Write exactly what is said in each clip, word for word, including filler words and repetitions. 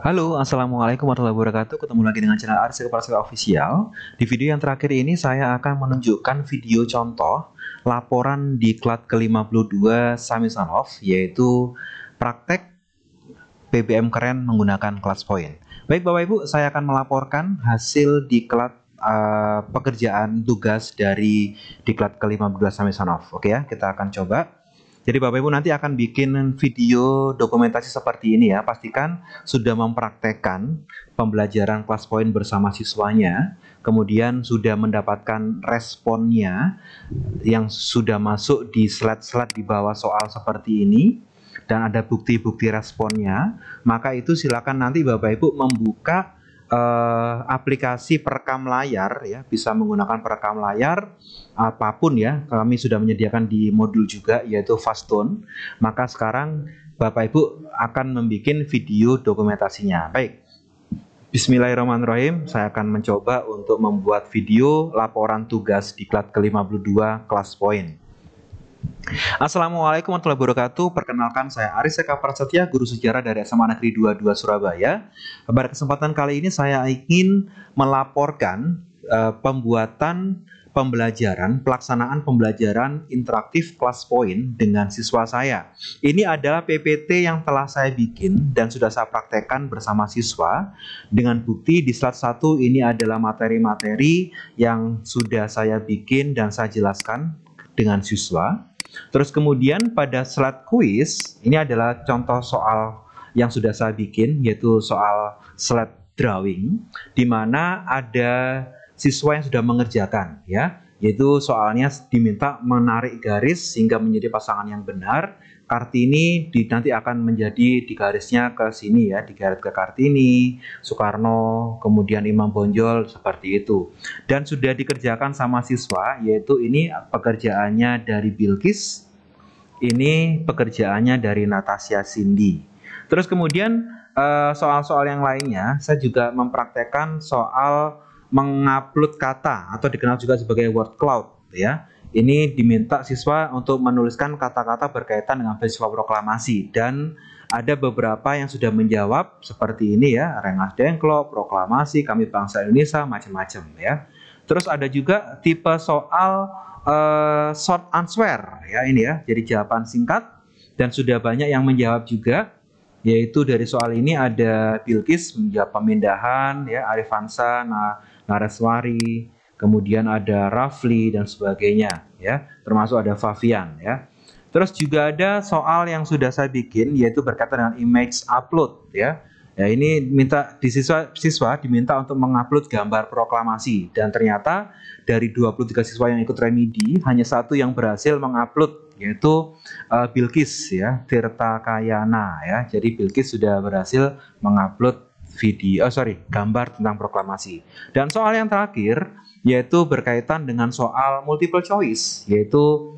Halo, Assalamualaikum warahmatullahi wabarakatuh. Ketemu lagi dengan channel Aries Eka Prasetya Official. Di video yang terakhir ini saya akan menunjukkan video contoh laporan di Diklat ke lima puluh dua Samisanov, yaitu praktek B B M keren menggunakan ClassPoint. Baik Bapak Ibu, saya akan melaporkan hasil diklat uh, pekerjaan tugas dari Diklat ke lima puluh dua Samisanov. Oke ya, kita akan coba. Jadi Bapak Ibu nanti akan bikin video dokumentasi seperti ini ya. Pastikan sudah mempraktekkan pembelajaran ClassPoint bersama siswanya. Kemudian sudah mendapatkan responnya yang sudah masuk di slide-slide di bawah soal seperti ini. Dan ada bukti-bukti responnya. Maka itu silakan nanti Bapak Ibu membuka eh, aplikasi perekam layar ya. Bisa menggunakan perekam layar apapun ya, kami sudah menyediakan di modul juga yaitu Fastone. Maka sekarang Bapak Ibu akan membuat video dokumentasinya. Baik, bismillahirrahmanirrahim, saya akan mencoba untuk membuat video laporan tugas Diklat ke lima puluh dua ClassPoint. Assalamualaikum warahmatullahi wabarakatuh. Perkenalkan, saya Aries Eka Prasetya, guru sejarah dari S M A Negeri dua puluh dua Surabaya. Pada kesempatan kali ini saya ingin melaporkan uh, pembuatan pembelajaran, pelaksanaan pembelajaran interaktif ClassPoint dengan siswa saya. Ini adalah P P T yang telah saya bikin dan sudah saya praktekkan bersama siswa dengan bukti di slide satu. Ini adalah materi-materi yang sudah saya bikin dan saya jelaskan dengan siswa. Terus kemudian pada slide kuis, ini adalah contoh soal yang sudah saya bikin, yaitu soal slide drawing, di mana ada siswa yang sudah mengerjakan ya, yaitu soalnya diminta menarik garis sehingga menjadi pasangan yang benar. Kartini di, nanti akan menjadi di garisnya ke sini ya, digaret ke Kartini, Soekarno, kemudian Imam Bonjol, seperti itu. Dan sudah dikerjakan sama siswa, yaitu ini pekerjaannya dari Bilqis, ini pekerjaannya dari Natasya Cindy. Terus kemudian soal-soal yang lainnya, saya juga mempraktekkan soal mengupload kata atau dikenal juga sebagai word cloud ya. Ini diminta siswa untuk menuliskan kata-kata berkaitan dengan peristiwa proklamasi dan ada beberapa yang sudah menjawab seperti ini ya, Rengas Dengklok, proklamasi, kami bangsa Indonesia, macam-macam ya. Terus ada juga tipe soal uh, short answer ya, ini ya, jadi jawaban singkat dan sudah banyak yang menjawab juga. Yaitu dari soal ini ada Bilqis menjawab pemindahan, ya, Arifansa, Naraswari, kemudian ada Rafli dan sebagainya, ya, termasuk ada Favian, ya. Terus juga ada soal yang sudah saya bikin, yaitu berkaitan dengan image upload, ya. Ya, ini minta di siswa, siswa diminta untuk mengupload gambar proklamasi dan ternyata dari dua puluh tiga siswa yang ikut remedi hanya satu yang berhasil mengupload, yaitu uh, Bilqis ya, Tirta Kayana ya. Jadi Bilqis sudah berhasil mengupload video, oh sorry, gambar tentang proklamasi. Dan soal yang terakhir yaitu berkaitan dengan soal multiple choice, yaitu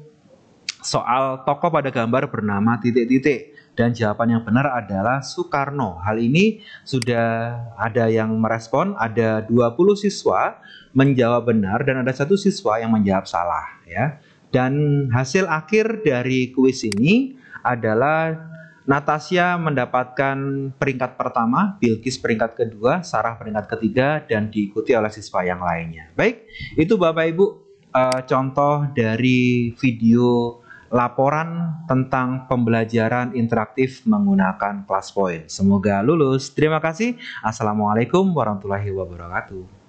soal tokoh pada gambar bernama titik-titik dan jawaban yang benar adalah Soekarno. Hal ini sudah ada yang merespon, ada dua puluh siswa menjawab benar dan ada satu siswa yang menjawab salah ya. Dan hasil akhir dari kuis ini adalah Natasya mendapatkan peringkat pertama, Bilqis peringkat kedua, Sarah peringkat ketiga, dan diikuti oleh siswa yang lainnya. Baik, itu Bapak Ibu uh, contoh dari video laporan tentang pembelajaran interaktif menggunakan ClassPoint. Semoga lulus. Terima kasih. Assalamualaikum warahmatullahi wabarakatuh.